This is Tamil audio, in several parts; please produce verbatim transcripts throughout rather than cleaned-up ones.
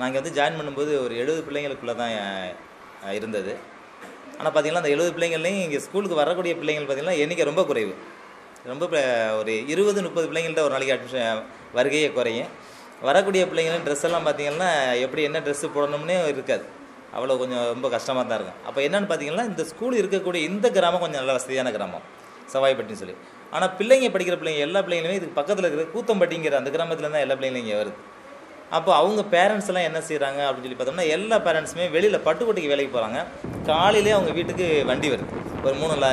நான் இங்கே வந்து ஜாயின் பண்ணும்போது ஒரு எழுபது பிள்ளைங்களுக்குள்ளே தான் இருந்தது. ஆனால் பார்த்திங்கன்னா அந்த எழுபது பிள்ளைங்கள்லையும் இங்கே ஸ்கூலுக்கு வரக்கூடிய பிள்ளைங்கள் பார்த்திங்கன்னா எண்ணிக்கை ரொம்ப குறைவு. ரொம்ப ஒரு இருபது முப்பது பிள்ளைங்கள்ட்ட ஒரு நாளைக்கு அட்மிஷன் வருகையே குறையும். வரக்கூடிய பிள்ளைங்களும் ட்ரெஸ் எல்லாம் பார்த்திங்கன்னா எப்படி என்ன ட்ரெஸ்ஸு போடணும்னே இருக்காது. அவ்வளோ கொஞ்சம் ரொம்ப கஷ்டமாக தான் இருக்கும். அப்போ என்னென்னு பார்த்திங்கன்னா இந்த ஸ்கூல் இருக்கக்கூடிய இந்த கிராமம் கொஞ்சம் நல்ல வசதியான கிராமம் சவாய்பட்டின்னு சொல்லி. ஆனால் பிள்ளைங்க படிக்கிற பிள்ளைங்க எல்லா பிள்ளைங்களுமே இதுக்கு பக்கத்தில் இருக்கிற கூத்தம்பட்டிங்கிற அந்த கிராமத்தில் தான் எல்லா பிள்ளைங்களும் இங்கே வருது. அப்போ அவங்க பேரண்ட்ஸ் எல்லாம் என்ன செய்கிறாங்க அப்படின்னு சொல்லி பார்த்தோம்னா எல்லா பேரண்ட்ஸுமே வெளியில் பட்டுக்கோட்டைக்கு வேலைக்கு போகிறாங்க. காலையிலே அவங்க வீட்டுக்கு வண்டி வருது, ஒரு மூணு லா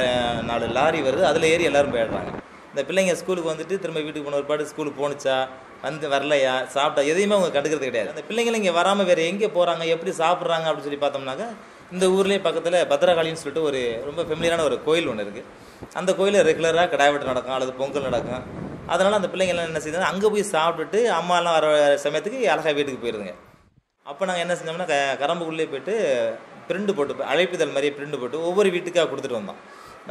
நாலு லாரி வருது, அதில் ஏறி எல்லோரும் போயிடுறாங்க. இந்த பிள்ளைங்க ஸ்கூலுக்கு வந்துட்டு திரும்ப வீட்டுக்கு போன ஒரு பாட்டு ஸ்கூலுக்கு போணுச்சா வந்து வரலையா சாப்பிட்டா எதையுமே அவங்க கண்டுக்கிறது கிடையாது. அந்த பிள்ளைங்களை இங்கே வராமல் வேறு எங்கே போகிறாங்க எப்படி சாப்பிட்றாங்க அப்படின்னு சொல்லி பார்த்தோம்னாக்கா இந்த ஊர்லேயே பக்கத்தில் பத்ரகாளின்னு சொல்லிட்டு ஒரு ரொம்ப ஃபெமிலியரான ஒரு கோயில் ஒன்று இருக்குது. அந்த கோயிலில் ரெகுலராக கிடா வெட்டு நடக்கும் அல்லது பொங்கல் நடக்கும். அதனால் அந்த பிள்ளைங்கள்லாம் என்ன செய்யுதுன்னா அங்கே போய் சாப்பிட்டுட்டு அம்மாலாம் வர சமயத்துக்கு அழகாக வீட்டுக்கு போயிடுதுங்க. அப்போ நாங்கள் என்ன செஞ்சோம்னா க கரம்புக்குள்ளே போய்ட்டு பிரிண்டு போட்டு அழைப்புதல் மாதிரியே பிரிண்டு போட்டு ஒவ்வொரு வீட்டுக்காக கொடுத்துட்டு வந்தோம்.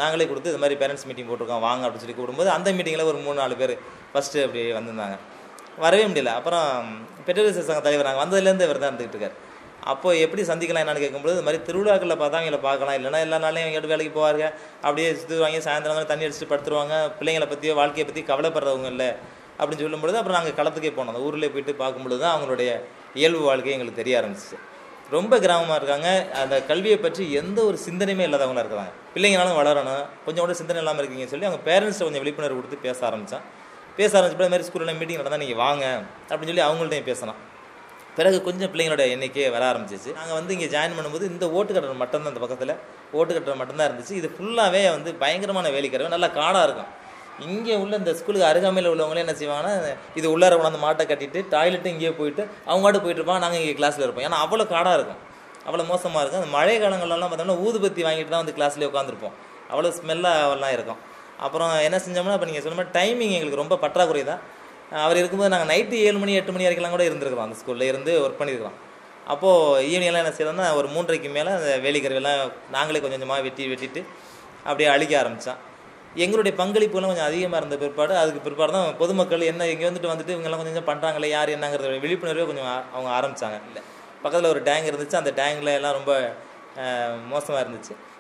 நாங்களே கொடுத்து இது மாதிரி பேரண்ட்ஸ் மீட்டிங் போட்டிருக்கோம் வாங்க அப்படின்னு சொல்லி கூடும்போது அந்த மீட்டிங்கில் ஒரு மூணு நாலு பேர் ஃபஸ்ட்டு அப்படி வந்திருந்தாங்க. வரவே முடியல. அப்புறம் பெற்றோர் சங்க தலைவர் நாங்கள் வந்ததுலேருந்து இவர் தான் இருந்துகிட்டு இருக்கார். அப்போது எப்படி சந்திக்கலாம் என்னென்னு கேட்கும்போது இது மாதிரி திருவிழாக்களில் பார்த்தா அவங்கள பார்க்கலாம், இல்லைனா எல்லா நாளையும் எங்கிட்ட வேலைக்கு போவாங்க, அப்படியே சுற்றுவாங்க, சாயந்தரம் தண்ணி அடிச்சுட்டு படுத்துருவாங்க, பிள்ளைங்களை பற்றியோ வாழ்க்கையை பற்றி கவலைப்படுறவங்க இல்லை அப்படின்னு சொல்லும்பொழுது அப்புறம் நாங்கள் களத்துக்கே போனோம். அந்த ஊரில் போயிட்டு பார்க்கும்பொழுது தான் அவங்களுடைய இயல்பு வாழ்க்கை எங்களுக்கு தெரிய ஆரம்பிச்சிச்சு. ரொம்ப கிராமமாக இருக்காங்க, அந்த கல்வியை பற்றி எந்த ஒரு சிந்தனையுமே இல்லாதவங்களாக இருக்கிறாங்க. பிள்ளைங்களாலும் வளரணும் கொஞ்சம் கூட சிந்தனை இல்லாமல் இருக்கீங்கன்னு சொல்லி அவங்க பேரண்ட்ஸை கொஞ்சம் விழிப்புணர்வு கொடுத்து பேச ஆரம்பித்தான். பேச ஆரம்பிச்சப்போ அதுமாதிரி ஸ்கூலில் மீட்டிங் நடந்தால் நீங்கள் வாங்க அப்படின்னு சொல்லி அவங்கள்ட்டையும் பேசலாம். பிறகு கொஞ்சம் பிள்ளைங்களோட எண்ணிக்கையே வர ஆரம்பிச்சிச்சு. நாங்கள் வந்து இங்கே ஜாயின் பண்ணும்போது இந்த ஓட்டு கட்டுற மட்டும்தான், அந்த பக்கத்தில் ஓட்டு கட்டுற மட்டும்தான் இருந்துச்சு. இது ஃபுல்லாகவே வந்து பயங்கரமான வேலைக்காரவே நல்லா காடாக இருக்கும். இங்கே உள்ள இந்த ஸ்கூலுக்கு அருகாமையில் உள்ளவங்களே என்ன செய்வாங்கன்னா இது உள்ளார கொண்டாந்து மாட்டை கட்டிட்டு டாய்லெட்டும் இங்கேயே போயிட்டு அவங்களாட்டு போயிட்டு இருப்பாங்க. நாங்கள் இங்கே கிளாஸில் இருப்போம். ஏன்னா அவ்வளோ காடாக இருக்கும், அவ்வளோ மோசமாக இருக்கும். அந்த மழை காலங்கள்லாம் பார்த்தோம்னா ஊதுபத்தி வாங்கிட்டு தான் வந்து கிளாஸ்லேயே உட்காந்துருப்போம். அவ்வளோ ஸ்மெல்லாகலாம் இருக்கும். அப்புறம் என்ன செஞ்சோம்னா இப்போ நீங்கள் சொன்ன மாதிரி டைமிங் எங்களுக்கு ரொம்ப பற்றாக்குறை தான். அவர் இருக்கும்போது நாங்கள் நைட்டு ஏழு மணி எட்டு மணி வரைக்கும்லாம் கூட இருந்திருக்கலாம், அந்த ஸ்கூலில் இருந்து ஒர்க் பண்ணியிருக்கலாம். அப்போது ஈவினிங்லாம் என்ன செய்யறோம்னா ஒரு மூன்றரைக்கு மேலே அந்த வேலிக்கருவெல்லாம் நாங்களே கொஞ்சம் கொஞ்சமாக வெட்டி வெட்டிட்டு அப்படியே அழிக்க ஆரம்பித்தான். எங்களுடைய பங்களிப்புலாம் கொஞ்சம் அதிகமாக இருந்த பிற்பாடு அதுக்கு பிற்பாடு தான் பொதுமக்கள் என்ன இங்கே வந்துட்டு வந்துட்டு இவங்கெல்லாம் கொஞ்சம் கொஞ்சம் பண்ணுறாங்களே யார் என்னங்கிறத விழிப்புணர்வே கொஞ்சம் அவங்க ஆரம்பித்தாங்க. இல்லை பக்கத்தில் ஒரு டேங்க் இருந்துச்சு, அந்த டேங்கில் எல்லாம் ரொம்ப மோசமாக இருந்துச்சு.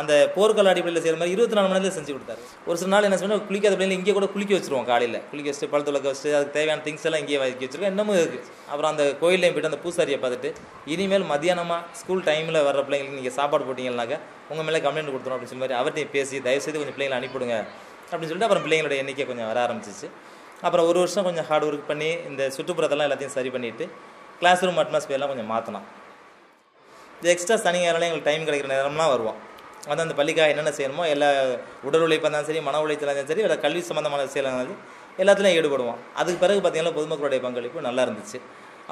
அந்த போர்க்கால அடிப்படையில் செய்கிற மாதிரி இருபத்தி நாலு மணி நேரத்தில் செஞ்சு கொடுத்தாரு. ஒரு சில நாள் என்ன சொன்னால் குளிக்காத பிள்ளைங்க இங்கே கூட குளிக்க வச்சுருவோம். காலையில் குளிக்க வச்சுட்டு பழ துளக்க வச்சுட்டு அதுக்கு தேவையான திங்ஸ் எல்லாம் இங்கேயே வைக்க வச்சுருக்கோம். இன்னமும் இருக்குது. அப்புறம் அந்த கோயிலையும் போய்ட்டு அந்த பூசாரியை பார்த்துட்டு இனிமேல் மத்தியானமாக ஸ்கூல் டைமில் வர்ற பிள்ளைங்களுக்கு நீங்கள் சாப்பாடு போட்டிங்கன்னாக்க உங்கள் மேலே கம்ப்ளைண்ட் கொடுத்துரும் அப்படின்னு சொல்லி மாதிரி அவர்கிட்டையும் பேசி தயவுசெய்து கொஞ்சம் பிள்ளைங்களை அனுப்பிவிடுங்க அப்படின்னு சொல்லிட்டு அப்புறம் பிள்ளைங்களோட எண்ணிக்கை கொஞ்சம் வர ஆரம்பிச்சிச்சு. அப்புறம் ஒரு வருஷம் கொஞ்சம் ஹார்ட் ஒர்க் பண்ணி இந்த சுற்றுப்புறத்தெல்லாம் எல்லாத்தையும் சரி பண்ணிவிட்டு கிளாஸ் ரூம் அட்மாஸ்பியர்லாம் கொஞ்சம் மாற்றணும். இது எக்ஸ்ட்ரா சனி நேரம்லாம் எங்களுக்கு டைம் கிடைக்கிற நேரம்லாம் வருவோம். அதான் அந்த பள்ளிக்காக என்னென்ன செய்யணுமோ எல்லா உடல் உழைப்பாக இருந்தாலும் சரி, மன உழைச்சலாக இருந்தாலும் சரி, இல்லை கல்வி சம்மந்தமான செயலாக இருந்தாலும் எல்லாத்துலையும் ஈடுபடுவோம். அதுக்கு பிறகு பார்த்திங்கன்னா பொதுமக்களுடைய பங்களிப்பு நல்லா இருந்துச்சு.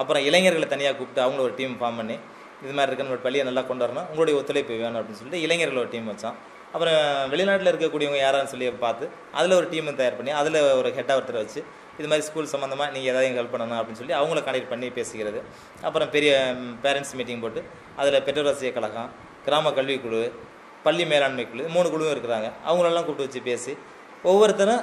அப்புறம் இளைஞர்களை தனியாக கூப்பிட்டு அவங்கள ஒரு டீம் ஃபார்ம் பண்ணி இது மாதிரி இருக்குன்னு ஒரு பள்ளியை நல்லா கொண்டு வரணும், உங்களுடைய ஒத்துழைப்பு வேணும் அப்படின்னு சொல்லிட்டு இளைஞர்கள் ஒரு டீம் வச்சோம். அப்புறம் வெளிநாட்டில் இருக்கக்கூடியவங்க யாரான்னு சொல்லி பார்த்து அதில் ஒரு டீமை தயார் பண்ணி அதில் ஒரு ஹெட்டாக ஒருத்தரை வச்சு இது மாதிரி ஸ்கூல் சம்மந்தமாக நீங்கள் எதாவது ஹெல்ப் பண்ணணும் அப்படின்னு சொல்லி அவங்கள கான்டெக்ட் பண்ணி பேசிக்கிறது. அப்புறம் பெரிய பேரண்ட்ஸ் மீட்டிங் போட்டு அதில் பெற்றோர் ஆசிரியர் கழகம், கிராம கல்விக்குழு, பள்ளி மேலாண்மை குழு, மூணு குழுவும் இருக்கிறாங்க. அவங்களெல்லாம் கூப்பிட்டு வச்சு பேசி ஒவ்வொருத்தரும்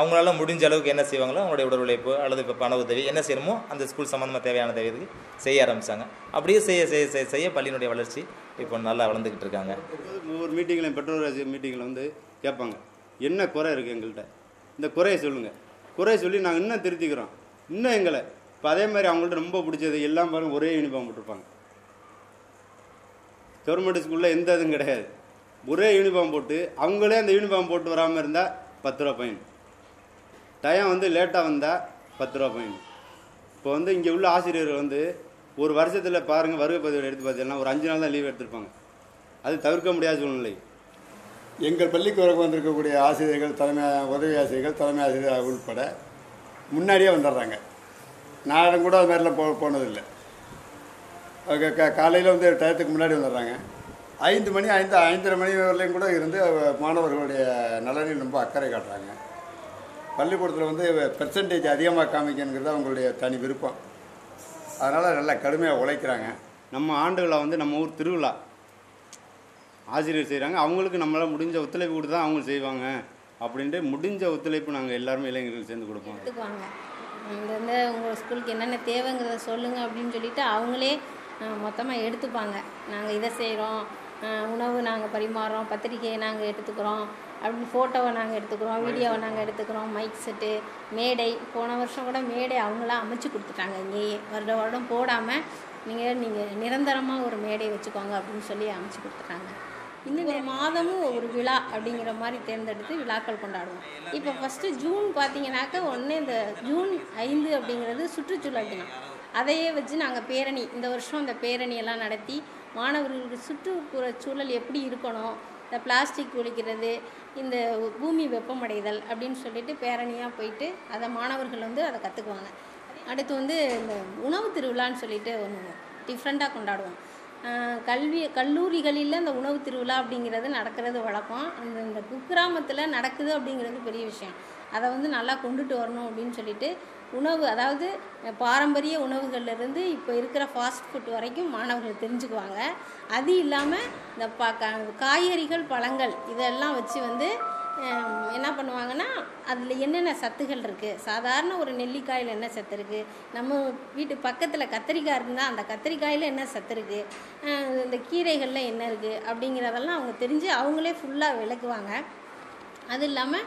அவங்களால முடிஞ்ச அளவுக்கு என்ன செய்வாங்களோ அவங்களுடைய உடல் உழைப்பு அல்லது இப்போ பண உதவி என்ன செய்யணுமோ அந்த ஸ்கூல் சம்மந்தமாக தேவையான தேவைக்கு செய்ய ஆரம்பித்தாங்க. அப்படியே செய்ய செய்ய செய்ய செய்ய பள்ளியினுடைய வளர்ச்சி இப்போ நல்லா வளர்ந்துக்கிட்டு இருக்காங்க. ஒவ்வொரு மீட்டிங்லையும் பெற்றோர் ஆசிரியர் மீட்டிங்கில் வந்து கேட்பாங்க என்ன குறை இருக்குது எங்கள்கிட்ட, இந்த குறையை சொல்லுங்கள், குறையை சொல்லி நாங்கள் இன்னும் திருத்திக்கிறோம் இன்னும் எங்களை. இப்போ அதே மாதிரி அவங்கள்ட்ட ரொம்ப பிடிச்சது எல்லாம் பாருங்கள் ஒரே யூனிஃபார்ம் போட்டிருப்பாங்க. கவர்மெண்ட் ஸ்கூலில் எந்த இதுவும் கிடையாது. ஒரே யூனிஃபார்ம் போட்டு அவங்களே அந்த யூனிஃபார்ம் போட்டு வராமல் இருந்தால் பத்து ரூபா ஃபைன், டைம் வந்து லேட்டாக வந்தால் பத்து ரூபா ஃபைன். இப்போ வந்து இங்கே உள்ள ஆசிரியர்கள் வந்து ஒரு வருஷத்தில் பாருங்கள் வருகை பதிவு எடுத்து பார்த்தீங்கன்னா ஒரு அஞ்சு நாள் தான் லீவ் எடுத்திருப்பாங்க. அது தவிர்க்க முடியாத சூழ்நிலை. எங்கள் பள்ளிக்கு வர வந்திருக்கக்கூடிய ஆசிரியர்கள் தலைமை உதவி ஆசிரியர்கள் தலைமை ஆசிரியர் உட்பட முன்னாடியே வந்துடுறாங்க. நானும் கூட அது மாதிரிலாம் போ போனதில்லை. காலையில் வந்து டயத்துக்கு முன்னாடி வந்துடுறாங்க. ஐந்து மணி ஐந்து ஐந்தரை மணி வரையிலும் கூட இருந்து மாணவர்களுடைய நலனில் ரொம்ப அக்கறை காட்டுறாங்க. பள்ளிக்கூடத்தில் வந்து பெர்சன்டேஜ் அதிகமாக காமிக்கணுங்கிறது அவங்களுடைய தனி விருப்பம். அதனால் நல்லா கடுமையாக உழைக்கிறாங்க. நம்ம ஆண்டுகளை வந்து நம்ம ஊர் திருவிழா ஆசிரியர் செய்கிறாங்க, அவங்களுக்கு நம்மளால் முடிஞ்ச ஒத்துழைப்பு கொடுத்து தான் அவங்க செய்வாங்க அப்படின்ட்டு முடிஞ்ச ஒத்துழைப்பு நாங்கள் எல்லாருமே இளைஞர்களுக்கு சேர்ந்து கொடுப்போம். இந்த உங்கள் ஸ்கூலுக்கு என்னென்ன தேவைங்கிறத சொல்லுங்கள் அப்படின்னு சொல்லிவிட்டு அவங்களே மொத்தமாக எடுத்துப்பாங்க. நாங்கள் இதை செய்கிறோம், உணவு நாங்கள் பரிமாறுறோம், பத்திரிக்கையை நாங்கள் எடுத்துக்கிறோம் அப்படின்னு, ஃபோட்டோவை நாங்கள் எடுத்துக்கிறோம், வீடியோவை நாங்கள் எடுத்துக்கிறோம், மைக் செட்டு, மேடை. போன வருஷம் கூட மேடை அவங்களாம் அமைச்சு கொடுத்துட்டாங்க. இங்கேயே வருட வருடம் போடாமல் நீங்கள் நீங்கள் நிரந்தரமாக ஒரு மேடை வச்சுக்கோங்க அப்படின்னு சொல்லி அமைச்சு கொடுத்துட்டாங்க. இன்னும் ஒரு மாதமும் ஒரு விழா அப்படிங்கிற மாதிரி தேர்ந்தெடுத்து விழாக்கள் கொண்டாடுவோம். இப்போ ஃபஸ்ட்டு ஜூன் பார்த்தீங்கன்னாக்கா ஒன்று இந்த ஜூன் ஐந்து அப்படிங்கிறது சுற்றுச்சூழல் தினம். அதையே வச்சு நாங்கள் பேரணி, இந்த வருஷம் அந்த பேரணியெல்லாம் நடத்தி மாணவர்களுக்கு சுற்றுப்புற சூழல் எப்படி இருக்கணும், இந்த பிளாஸ்டிக் ஒழிக்கிறது, இந்த பூமி வெப்பமடைதல் அப்படின்னு சொல்லிட்டு பேரணியாக போயிட்டு அதை மாணவர்கள் வந்து அதை கற்றுக்குவாங்க. அடுத்து வந்து இந்த உணவு திருவிழான்னு சொல்லிட்டு ஒன்று டிஃப்ரெண்ட்டாக கொண்டாடுவோம். கல்வி கல்லூரிகளில் அந்த உணவு திருவிழா அப்படிங்கிறது நடக்கிறது வழக்கம். அந்த இந்த குக்கிராமத்தில் நடக்குது அப்படிங்கிறது பெரிய விஷயம். அதை வந்து நல்லா கொண்டுட்டு வரணும் அப்படின்னு சொல்லிட்டு உணவு, அதாவது பாரம்பரிய உணவுகள்லேருந்து இப்போ இருக்கிற ஃபாஸ்ட் ஃபுட் வரைக்கும் மாணவர்கள் தெரிஞ்சுக்குவாங்க. அது இல்லாமல் இந்த பா காய்கறிகள் பழங்கள் இதெல்லாம் வச்சு வந்து என்ன பண்ணுவாங்கன்னா அதில் என்னென்ன சத்துகள் இருக்குது, சாதாரண ஒரு நெல்லிக்காயில் என்ன சத்து இருக்குது, நம்ம வீட்டு பக்கத்தில் கத்திரிக்காய் இருந்தால் அந்த கத்திரிக்காயில் என்ன சத்து இருக்குது, இந்த கீரைகளில் என்ன இருக்குது அப்படிங்கிறதெல்லாம் அவங்க தெரிஞ்சு அவங்களே ஃபுல்லாக விளக்குவாங்க. அது இல்லாமல்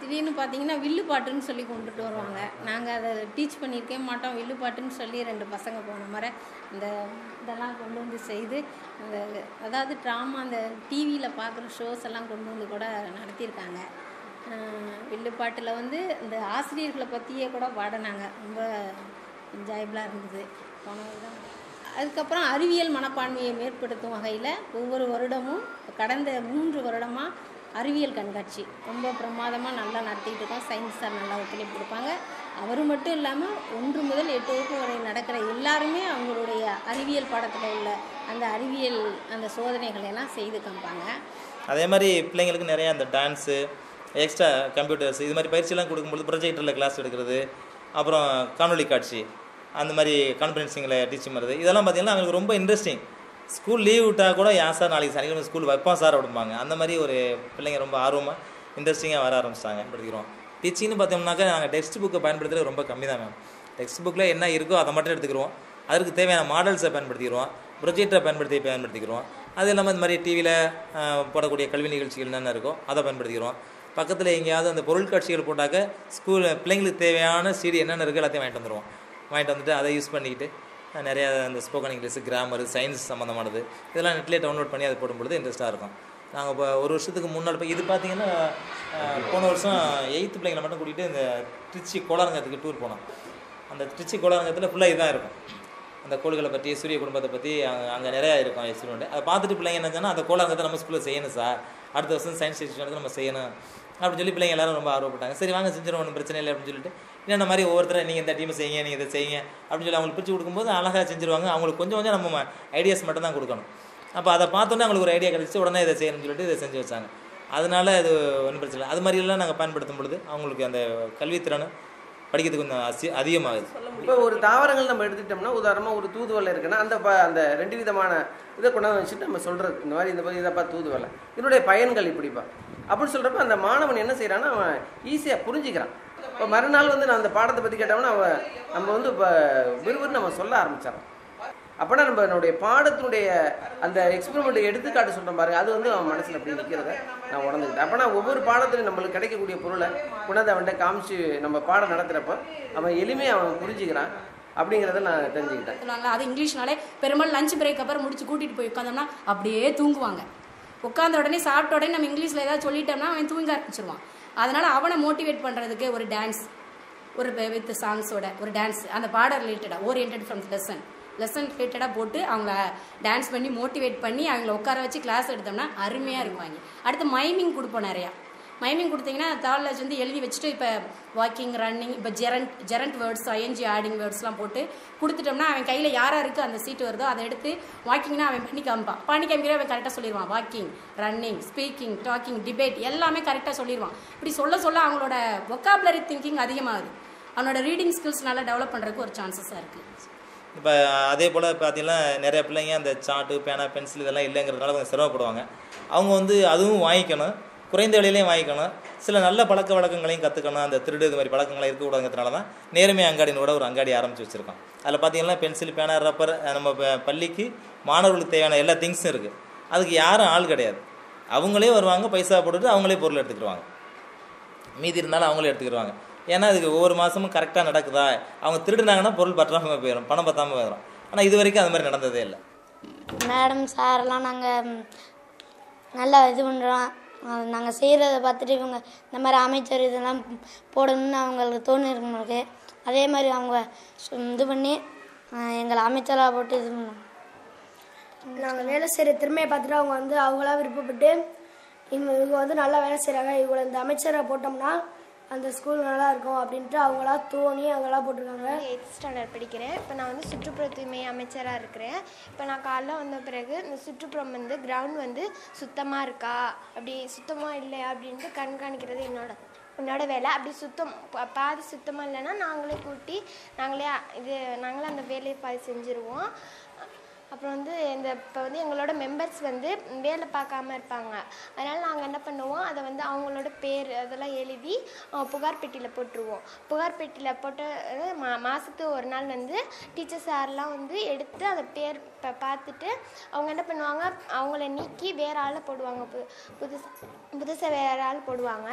திடீர்னு பார்த்தீங்கன்னா வில்லுப்பாட்டுன்னு சொல்லி கொண்டுட்டு வருவாங்க. நாங்கள் அதை டீச் பண்ணியிருக்கே மாட்டோம். வில்லுப்பாட்டுன்னு சொல்லி ரெண்டு பசங்க போன முறை இந்த இதெல்லாம் கொண்டு வந்து செய்து அந்த அதாவது ட்ராமா அந்த டிவியில் பார்க்குற ஷோஸ் எல்லாம் கொண்டு வந்து கூட நடத்தியிருக்காங்க. வில்லுப்பாட்டில் வந்து இந்த ஆசிரியர்களை பற்றியே கூட பாடினாங்க. ரொம்ப என்ஜாயபிளாக இருந்தது போனதுதான். அதுக்கப்புறம் அறிவியல் மனப்பான்மையை மேற்படுத்தும் வகையில் ஒவ்வொரு வருடமும் கடந்த மூன்று வருடமாக அறிவியல் கண்காட்சி ரொம்ப பிரமாதமாக நல்லா நடத்திக்கிட்டு இருக்கோம். சயின்ஸ் சார் நல்லா ஒத்துழைப்பு கொடுப்பாங்க. அவர் மட்டும் இல்லாமல் ஒன்று முதல் எட்டு வகுப்பு வரை நடக்கிற எல்லாருமே அவங்களுடைய அறிவியல் பாடத்தில் உள்ள அந்த அறிவியல் அந்த சோதனைகளெல்லாம் செய்து காமிப்பாங்க. அதே மாதிரி பிள்ளைங்களுக்கு நிறையா அந்த டான்ஸு, எக்ஸ்ட்ரா கம்ப்யூட்டர்ஸ் இது மாதிரி பயிற்சியெல்லாம் கொடுக்கும்போது ப்ரொஜெக்டரில் கிளாஸ் எடுக்கிறது, அப்புறம் காணொலி காட்சி, அந்த மாதிரி கான்ஃபரன்சிங்கில் டீச்சிங் பண்ணுறது, இதெல்லாம் பார்த்திங்கன்னா அவங்களுக்கு ரொம்ப இன்ட்ரெஸ்டிங். ஸ்கூல் லீவ் விட்டால் கூட ஏன் சார் நாளைக்கு சனிக்கிழமை ஸ்கூல் வைப்பான் சார் அப்படிம்பாங்க. அந்த மாதிரி ஒரு பிள்ளைங்க ரொம்ப ஆர்வமாக இன்ட்ரெஸ்டிங்காக வர ஆரம்பிச்சிட்டாங்க. படிக்கிறோம் டீச்சிங்னு பார்த்தோம்னாக்கா நாங்கள் டெக்ஸ்ட் புக்கை பயன்படுத்துறது ரொம்ப கம்மி தான் மேம். டெக்ஸ்ட் புக்கில் என்ன இருக்கோ அதை மட்டும் எடுத்துக்கிறோம். அதற்கு தேவையான மாடல்ஸை பயன்படுத்திக்கிறோம், ப்ரொஜெக்டரை பயன்படுத்தி பயன்படுத்திக்கிறோம். அது இல்லாமல் இந்த மாதிரி டிவியில் போடக்கூடிய கல்வி நிகழ்ச்சிகள் என்னென்ன இருக்கோ அதை பயன்படுத்திக்கிறோம். பக்கத்தில் எங்கேயாவது அந்த பொருள் காட்சிகள் போட்டாக்க ஸ்கூல் பிள்ளைங்களுக்கு தேவையான சீடி என்னென்ன இருக்கோ எல்லாத்தையும் வாங்கிட்டு வந்துடுவோம். வாங்கிட்டு வந்துட்டு அதை யூஸ் பண்ணிக்கிட்டு நிறையா அந்த ஸ்போக்கன் இங்கிலீஷு, கிராமரு, சயின்ஸ் சம்மந்தமானது இதெல்லாம் நெட்லேயே டவுன்லோட் பண்ணி அதை போடும்பொழுது இன்ட்ரெஸ்ட்டாக இருக்கும். நாங்கள் இப்போ ஒரு வருஷத்துக்கு முன்னாடி இது பார்த்திங்கன்னா போன வருஷம் எயித்து பிள்ளைங்களை மட்டும் கூட்டிகிட்டு இந்த திருச்சி கோளாரங்கத்துக்கு டூர் போனோம். அந்த திருச்சி கோளாரங்கத்தில் ஃபுல்லாக இதாக இருக்கும். அந்த கோள்களை பற்றி, சூரிய குடும்பத்தை பற்றி அங்கே அங்கே நிறையா இருக்கும் எக்ஸ்பீரியன்ட். அதை பார்த்துட்டு பிள்ளைங்க என்னச்சுன்னா அந்த கோளாரங்கத்தை நம்ம ஸ்கூலில் செய்யணும் சார், அடுத்த வருஷம் சயின்ஸ் எக்ஸ்பீரியன்ட் நம்ம செய்யணும் அப்படின்னு சொல்லி பிள்ளைங்க எல்லாரும் ரொம்ப ஆர்வப்பட்டாங்க. சரி வாங்க செஞ்சிடும், ஒன்றும் பிரச்சனை இல்லை அப்படின்னு சொல்லிட்டு என்னென்ன மாதிரி ஒவ்வொருத்தரும் நீங்கள் இந்த டீமை செய்யுங்க, நீங்கள் இதை செய்யுங்க அப்படின்னு சொல்லி அவங்களுக்கு பிரித்து கொடுக்கும்போது அழகாக செஞ்சுருவாங்க. அவங்களுக்கு கொஞ்சம் கொஞ்சம் நம்ம ஐடியாஸ் மட்டும் தான் கொடுக்கணும். அப்போ அதை பார்த்தோன்னே அவங்களுக்கு ஒரு ஐடியா கிடச்சி உடனே இதை செய்யணும்னு சொல்லிட்டு இதை செஞ்சு வச்சாங்க. அதனால அது ஒன்றும் பிரச்சனை இல்லை. அது மாதிரியெல்லாம் நாங்கள் பயன்படுத்தும் பொழுது அவங்களுக்கு அந்த கல்வித்திறனும் படிக்கிறதுக்கு கொஞ்சம் அசி அதிகமாகுது. இப்போ ஒரு தாவரங்கள் நம்ம எடுத்துக்கிட்டோம்னா உதாரணமாக ஒரு தூதுவலை இருக்குன்னா அந்த ப அந்த ரெண்டு விதமான இதை கொண்டாந்து வச்சுட்டு நம்ம சொல்கிறது இந்த மாதிரி இந்த மாதிரி இதைப்பா தூதுவலை இதனுடைய பயன்கள் இப்படிப்பா அப்படின்னு சொல்கிறப்ப அந்த மாணவன் என்ன செய்கிறான்னா அவன் ஈஸியாக புரிஞ்சுக்கிறான். இப்போ மறுநாள் வந்து நான் அந்த பாடத்தை பற்றி கேட்டோம்னா அவன் நம்ம வந்து இப்போ விறுவிறுன்னு நம்ம சொல்ல ஆரம்பிச்சிடறோம். அப்படின்னா நம்மளுடைய பாடத்தினுடைய அந்த எக்ஸ்பெரிமெண்ட் எடுத்துக்காட்டு சொல்கிறோம் பாருங்கள், அது வந்து அவன் மனசில் அப்படி நிற்கிறத நான் உணர்ந்துக்கிட்டேன். அப்போனா ஒவ்வொரு பாடத்துலையும் நம்மளுக்கு கிடைக்கக்கூடிய பொருளை உணர்ந்து அவன்கிட்ட காமிச்சு நம்ம பாடம் நடத்துகிறப்ப அவன் எளிமையாக அவன் புரிஞ்சுக்கிறான் அப்படிங்கிறத நான் தெரிஞ்சுக்கிட்டேன். அது இங்கிலீஷ்னாலே பெரும்பாலும் லஞ்ச் பிரேக் அப்புறம் முடிச்சு கூட்டிகிட்டு போய் உட்காந்தோம்னா அப்படியே தூங்குவாங்க. உட்காந்த உடனே சாப்பிட்ட உடனே நம்ம இங்கிலீஷில் ஏதாவது சொல்லிட்டோம்னா அவன் தூங்க ஆரம்பிச்சிருவான். அதனால் அவனை மோட்டிவேட் பண்ணுறதுக்கு ஒரு டான்ஸ், ஒரு வித் சாங்ஸோட ஒரு டான்ஸ், அந்த பாட ரிலேட்டடாக ஓரியன்ட் ஃப்ரம் லெசன் லெசன் ரிலேட்டடாக போட்டு அவங்கள டான்ஸ் பண்ணி மோட்டிவேட் பண்ணி அவங்கள உட்கார வச்சு கிளாஸ் எடுத்தோம்னா அருமையாக இருக்குவாங்க. அடுத்து மைமிங் கொடுப்போம். நிறையா மைமிங் கொடுத்தீங்கன்னா தாளாச்சு வந்து எழுதி வச்சுட்டு இப்போ வாக்கிங், ரன்னிங், இப்போ gerund gerund words, ING, adding வேர்ட்ஸ்லாம் போட்டு கொடுத்துட்டோம்னா அவன் கையில் யாராக இருக்குது அந்த சீட்டு வருதோ அதை எடுத்து வாக்கிங்னா அவன் பண்ணி காமிப்பான். பண்ணி காமிக்கிற அவன் கரெக்டாக சொல்லிடுவான். Walking, running, speaking, talking, debate எல்லாமே கரெக்டாக சொல்லிடுவான். இப்படி சொல்ல சொல்ல அவங்களோட வொக்காபுலரி திங்கிங் அதிகமாகுது. அவனோட ரீடிங் ஸ்கில்ஸ் நல்லா டெவலப் பண்ணுறதுக்கு ஒரு சான்சஸாக இருக்குது. இப்போ அதே போல் பார்த்தீங்கன்னா நிறைய பிள்ளைங்க அந்த சாட்டு, பேனா, பென்சில் இதெல்லாம் இல்லைங்கிறதுனால கொஞ்சம் சிரமப்படுவாங்க. அவங்க வந்து அதுவும் வாங்கிக்கணும், குறைந்த விலையிலையும் வாங்கிக்கணும், சில நல்ல பழக்க வழக்கங்களையும் கற்றுக்கணும். அந்த திருடு இது மாதிரி பழக்கங்களை இருக்கக்கூடாதுங்கிறதுனால தான் நேர்மை அங்காடினோட ஒரு அங்காடி ஆரம்பித்து வச்சுருக்கோம். அதில் பார்த்தீங்கன்னா பென்சில், பேனா, ரப்பர், நம்ம பள்ளிக்கு மாணவர்களுக்கு தேவையான எல்லா திங்ஸும் இருக்குது. அதுக்கு யாரும் ஆள் கிடையாது. அவங்களே வருவாங்க, பைசா போட்டுட்டு அவங்களே பொருள் எடுத்துக்கிடுவாங்க. மீதி இருந்தாலும் அவங்களே எடுத்துக்கிடுவாங்க. ஏன்னா அதுக்கு ஒவ்வொரு மாதமும் கரெக்டாக நடக்குதா, அவங்க திருடுனாங்கன்னா பொருள் பற்றாமல் போயிடும், பணம் பற்றாமல் போயிடும். ஆனால் இது வரைக்கும் அது மாதிரி நடந்ததே இல்லை. மேடம் சாரெலாம் நாங்கள் நல்லா இது பண்ணுறோம். நாங்கள் செய்கிறத பார்த்துட்டு இவங்க இந்த மாதிரி அமைச்சர் இதெல்லாம் போடணும்னு அவங்களுக்கு தோணு இருக்கு. அதே மாதிரி அவங்க இது பண்ணி எங்களை அமைச்சராக போட்டு இது பண்ணுவோம். நாங்கள் வேலை செய்கிற திறமையை பார்த்துட்டு அவங்க வந்து அவங்களா விருப்பப்பட்டு இவங்க வந்து நல்லா வேலை செய்கிறாங்க, இவங்களை இந்த அமைச்சரை போட்டோம்னா அந்த ஸ்கூல் நல்லா இருக்கும் அப்படின்ட்டு அவங்களா தோணி அவங்களா போட்டிருக்காங்க. எயிட் ஸ்டாண்டர்ட் படிக்கிறேன். இப்போ நான் வந்து சுற்றுப்புற தூய்மை அமைச்சராக இருக்கிறேன். இப்போ நான் காலைல வந்த பிறகு இந்த சுற்றுப்புறம் வந்து கிரவுண்ட் வந்து சுத்தமாக இருக்கா, அப்படி சுத்தமாக இல்லையா அப்படின்ட்டு கண்காணிக்கிறது என்னோட என்னோட வேலை. அப்படி சுத்தம் பாதி சுத்தமாக இல்லைன்னா நாங்களே கூட்டி நாங்களே இது நாங்களே அந்த வேலையை பாதி செஞ்சுருவோம். அப்புறம் வந்து இந்த இப்போ வந்து எங்களோட மெம்பர்ஸ் வந்து வேலை பார்க்காம இருப்பாங்க. அதனால் நாங்கள் என்ன பண்ணுவோம், அதை வந்து அவங்களோட பேர் அதெல்லாம் எழுதி புகார் பெட்டியில் போட்டுருவோம். புகார் பெட்டியில் போட்டு மா மாதத்துக்கு ஒரு நாள் வந்து டீச்சர் சார்லாம் வந்து எடுத்து அதை பேர் இப்போ பார்த்துட்டு அவங்க என்ன பண்ணுவாங்க, அவங்கள நீக்கி வேறு ஆளை போடுவாங்க, பு புதுசாக புதுசாக வேறு ஆள் போடுவாங்க.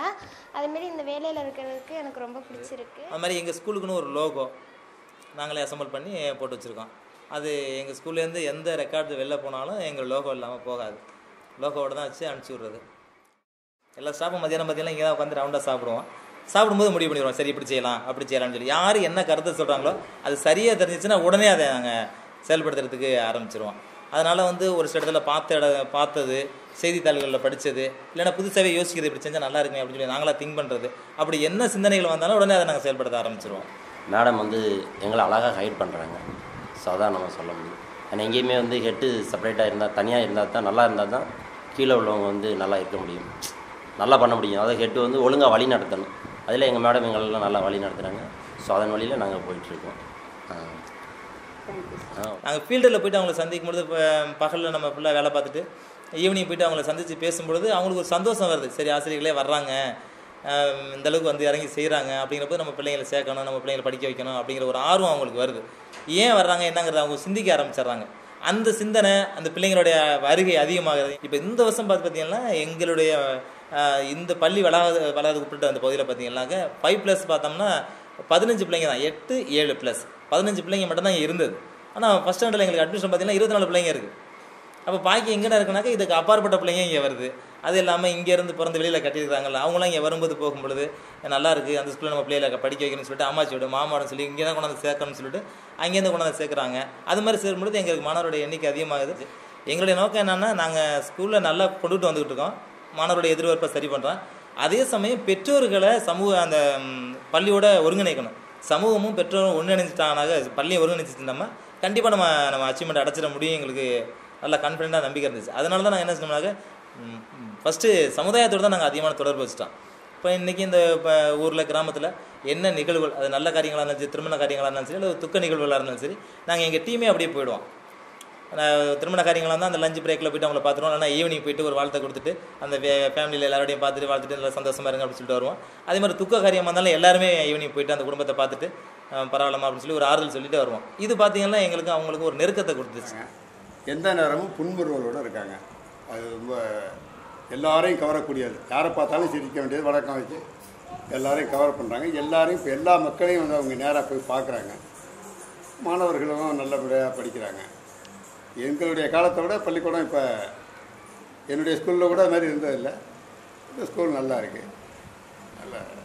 அதுமாரி இந்த வேலையில் இருக்கிறதுக்கு எனக்கு ரொம்ப பிடிச்சிருக்கு. அது மாதிரி எங்கள் ஸ்கூலுக்குன்னு ஒரு லோகோ நாங்களே அசம்பிள் பண்ணி போட்டு வச்சுருக்கோம். அது எங்கள் ஸ்கூல்லேருந்து எந்த ரெக்கார்டு வெளில போனாலும் எங்கள் லோகோ இல்லாமல் போகாது. லோகோவோட தான் வச்சு அனுப்பிச்சி விட்றது. எல்லா ஸ்டாஃபும் மத்தியானம் பார்த்தீங்கன்னா இங்கே தான் உட்காந்து ரவுண்டாக சாப்பிடுவோம். சாப்பிடும்போது முடிவு பண்ணிடுவோம், சரி இப்படி செய்யலாம் அப்படி செய்யலாம்னு சொல்லி. யார் என்ன கருத்தை சொல்கிறாங்களோ அது சரியாக தெரிஞ்சிச்சுன்னா உடனே அதை நாங்கள் செயல்படுத்துறதுக்கு ஆரம்பிச்சிருவோம். அதனால் வந்து ஒரு சில இடத்துல பார்த்த இட பார்த்தது, செய்தித்தாள்களில் படித்தது, இல்லைன்னா புதுசாகவே யோசிக்கிறது, இப்படி செஞ்சால் நல்லா இருக்குங்க அப்படின்னு சொல்லி நாங்களாக திங்க் பண்ணுறது, அப்படி என்ன சிந்தனைகள் வந்தாலும் உடனே அதை நாங்கள் செயல்படுத்த ஆரம்பிச்சிருவோம். மேடம் வந்து எங்களை அழகாக ஹைட் பண்ணுறாங்க, சாதாரணமாக சொல்ல முடியும். ஆனால் எங்கேயுமே வந்து ஹெட்டு செப்பரேட்டாக இருந்தால், தனியாக இருந்தால் தான், நல்லா இருந்தால் தான் கீழே உள்ளவங்க வந்து நல்லா இருக்க முடியும், நல்லா பண்ண முடியும். அதாவது ஹெட்டு வந்து ஒழுங்காக வழி நடத்தணும். அதில் எங்கள் மேடம் எங்களெல்லாம் நல்லா வழி நடத்துகிறாங்க. ஸோ அதன் வழியில் நாங்கள் போயிட்டுருக்கோம். நாங்கள் ஃபீல்டில் போய்ட்டு அவங்கள சந்திக்கும்பொழுது, இப்போ பகலில் நம்ம ஃபுல்லாக வேலை பார்த்துட்டு ஈவினிங் போய்ட்டு அவங்கள சந்தித்து பேசும்பொழுது அவங்களுக்கு ஒரு சந்தோஷம் வருது. சரி, ஆசிரியர்களே வர்றாங்க, இந்தளவுக்கு வந்து இறங்கி செய்கிறாங்க அப்படிங்கிறப்போ நம்ம பிள்ளைங்களை சேர்க்கணும், நம்ம பிள்ளைங்களை படிக்க வைக்கணும் அப்படிங்கிற ஒரு ஆர்வம் அவங்களுக்கு வருது. ஏன் வர்றாங்க என்னங்கிறத அவங்க சிந்திக்க ஆரம்பிச்சிடுறாங்க. அந்த சிந்தனை அந்த பிள்ளைங்களுடைய வருகை அதிகமாகுது. இப்போ இந்த வருஷம் பார்த்து பார்த்தீங்கன்னா எங்களுடைய இந்த பள்ளி வளாக வளாகத்துக்குட்பட்ட அந்த பகுதியில் பார்த்தீங்கன்னாக்க ஃபைவ் ப்ளஸ் பார்த்தோம்னா பதினஞ்சு பிள்ளைங்க தான், எட்டு ஏழு ப்ளஸ் பதினஞ்சு பிள்ளைங்க மட்டும்தான் இங்கே இருந்தது. ஆனால் ஃபஸ்ட் ஸ்டாண்டர்டில் எங்களுக்கு அட்மிஷன் பார்த்தீங்கன்னா இருபத்தி நாலு பிள்ளைங்க இருக்குது. அப்போ பாக்கி எங்கேனா இருக்குனாக்கா இதுக்கு அப்பாற்பட்ட பிள்ளைங்க இங்கே வருது. அது இல்லாமல் இங்கேருந்து பிறந்து வெளியில் கட்டியிருக்காங்களா அவங்களாம் இங்கே வரும்போது போகும்பொழுது நல்லா இருக்குது, அந்த ஸ்கூலில் நம்ம பிள்ளைகளை படிக்க வைக்கணும்னு சொல்லிட்டு அம்மாச்சி விட மாமாவோட சொல்லி இங்கே தான் கொண்டாந்து சேர்க்கணும்னு சொல்லிட்டு அங்கேருந்து கொண்டாந்து சேர்க்குறாங்க. அது மாதிரி சேரும்பொழுது எங்களுக்கு மாணவருடைய எண்ணிக்கை அதிகமாகுது. எங்களுடைய நோக்கம் என்னென்னா, நாங்கள் ஸ்கூலில் நல்லா கொண்டுகிட்டு வந்துகிட்டு இருக்கோம், மாணவருடைய எதிர்பார்ப்பை சரி பண்ணுறோம். அதே சமயம் பெற்றோர்களை சமூக அந்த பள்ளியோட ஒருங்கிணைக்கணும். சமூகமும் பெற்றோரும் ஒருங்கிணைஞ்சிட்டாங்கனாக பள்ளியை ஒருங்கிணைச்சிட்டோம்னா கண்டிப்பாக நம்ம நம்ம அச்சீவ்மெண்ட் அடைச்சிட முடியும். எங்களுக்கு நல்லா கான்ஃபிடென்ட்டாக நம்பிக்கை இருந்துச்சு. அதனால தான் நாங்கள் என்ன சொன்னோம்னாக்க ஃபஸ்ட்டு சமுதாயத்தோடு தான் நாங்கள் அதிகமான தொடர்பு வச்சுட்டோம். இப்போ இன்றைக்கி இந்த இப்போ ஊரில் கிராமத்தில் என்ன நிகழ்வுகள், அது நல்ல காரியங்களாக இருந்தாலும் சரி, திருமண காரியங்களாக இருந்தாலும் சரி, இல்லை துக்க நிகழ்வுகளாக இருந்தாலும் சரி, நாங்கள் எங்கள் டீமே அப்படியே போயிடுவோம். திருமண காரியங்களாக இருந்தால் அந்த லஞ்ச் பிரேக்கில் போய்ட்டு அவங்கள பார்த்துருவோம். இல்லைனா ஈவினிங் போய்ட்டு ஒரு வாழ்த்தை கொடுத்துட்டு அந்த ஃபேமிலியில் எல்லாரோடையும் பார்த்துட்டு வாழ்த்துட்டு நல்லா சந்தோஷமாக இருங்க அப்படின்னு சொல்லிட்டு வருவோம். அதே மாதிரி துக்க காரியமாக இருந்தாலும் எல்லாருமே ஈவினிங் போய்ட்டு அந்த குடும்பத்தை பார்த்துட்டு பரவாயில்லமா அப்படின்னு சொல்லி ஒரு ஆறுதல் சொல்லிட்டு வருவோம். இது பார்த்தீங்கன்னா எங்களுக்கு அவங்களுக்கு ஒரு நெருக்கத்தை கொடுத்துச்சு. எந்த நேரமும் புன்முறுவலோடு இருக்காங்க. அது ரொம்ப எல்லாரையும் கவரக்கூடியது. யாரை பார்த்தாலும் சிரிக்க வேண்டியது வழக்கம் வச்சு எல்லாரையும் கவர் பண்ணுறாங்க. எல்லாரையும் இப்போ எல்லா மக்களையும் வந்து அவங்க நேராக போய் பார்க்குறாங்க. மாணவர்களும் நல்லபடியாக படிக்கிறாங்க. எங்களுடைய காலத்தை விட பள்ளிக்கூடம் இப்போ என்னுடைய ஸ்கூலில் கூட அது மாதிரி இருந்ததில்லை. இந்த ஸ்கூல் நல்லா இருக்குது. நல்லா